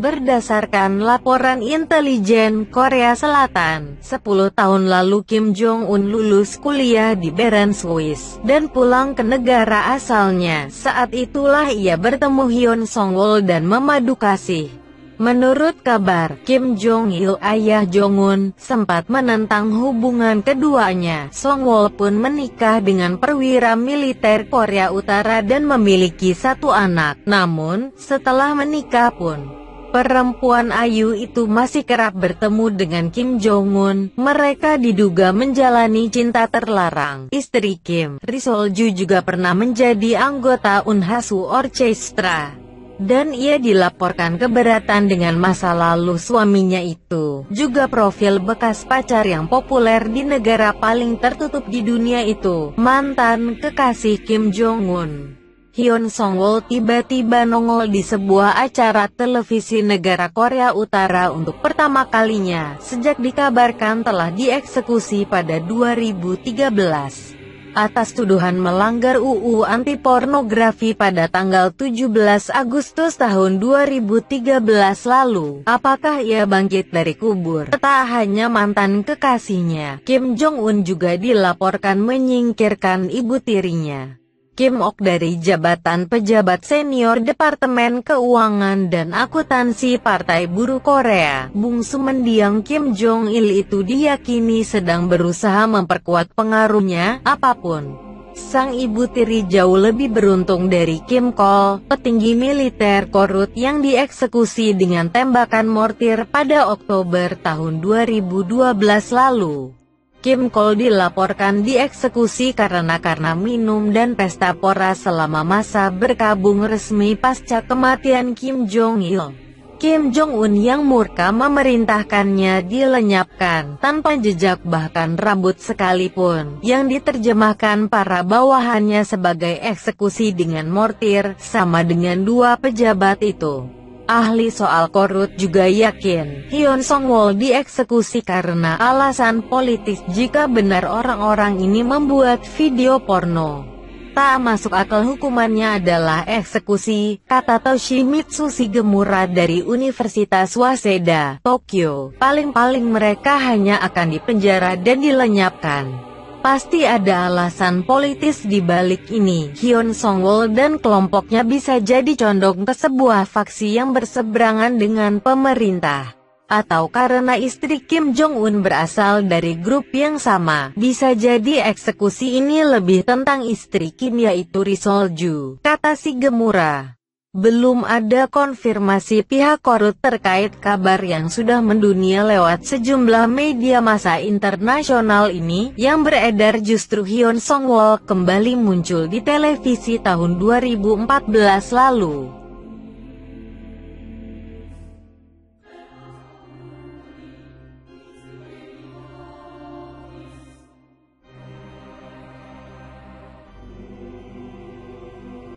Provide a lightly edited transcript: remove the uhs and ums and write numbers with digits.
Berdasarkan laporan intelijen Korea Selatan, 10 tahun lalu Kim Jong-un lulus kuliah di Bern, Swiss, dan pulang ke negara asalnya. Saat itulah ia bertemu Hyon Song-wol dan memadu kasih. Menurut kabar, Kim Jong-il ayah Jong-un sempat menentang hubungan keduanya. Song-wol pun menikah dengan perwira militer Korea Utara dan memiliki satu anak. Namun, setelah menikah pun, perempuan ayu itu masih kerap bertemu dengan Kim Jong-un. Mereka diduga menjalani cinta terlarang. Istri Kim, Ri Sol-ju, juga pernah menjadi anggota Unhasu Orchestra, dan ia dilaporkan keberatan dengan masa lalu suaminya itu. Juga profil bekas pacar yang populer di negara paling tertutup di dunia itu, mantan kekasih Kim Jong-un. Hyon Song-wol tiba-tiba nongol di sebuah acara televisi negara Korea Utara untuk pertama kalinya, sejak dikabarkan telah dieksekusi pada 2013, atas tuduhan melanggar UU anti pornografi pada tanggal 17 Agustus tahun 2013 lalu. Apakah ia bangkit dari kubur? Tak hanya mantan kekasihnya, Kim Jong-un juga dilaporkan menyingkirkan ibu tirinya, Kim Ok, dari jabatan pejabat senior Departemen Keuangan dan Akuntansi Partai Buruh Korea. Bungsu mendiang Kim Jong-il itu diyakini sedang berusaha memperkuat pengaruhnya. Apapun, sang ibu tiri jauh lebih beruntung dari Kim Kol, petinggi militer korut yang dieksekusi dengan tembakan mortir pada Oktober tahun 2012 lalu. Kim Kol dilaporkan dieksekusi karena minum dan pesta pora selama masa berkabung resmi pasca kematian Kim Jong-il. Kim Jong-un yang murka memerintahkannya dilenyapkan tanpa jejak, bahkan rambut sekalipun, yang diterjemahkan para bawahannya sebagai eksekusi dengan mortir. Sama dengan dua pejabat itu, ahli soal korut juga yakin Hyon Song-wol dieksekusi karena alasan politis. Jika benar orang-orang ini membuat video porno, tak masuk akal hukumannya adalah eksekusi, kata Toshimitsu Shigemura dari Universitas Waseda, Tokyo. Paling-paling mereka hanya akan dipenjara dan dilenyapkan. Pasti ada alasan politis di balik ini. Hyon Song-wol dan kelompoknya bisa jadi condong ke sebuah faksi yang berseberangan dengan pemerintah, atau karena istri Kim Jong-un berasal dari grup yang sama. Bisa jadi eksekusi ini lebih tentang istri Kim, yaitu Ri Sol-ju, kata Shigemura. Belum ada konfirmasi pihak korut terkait kabar yang sudah mendunia lewat sejumlah media massa internasional ini. Yang beredar justru Hyon Song-wol kembali muncul di televisi tahun 2014 lalu.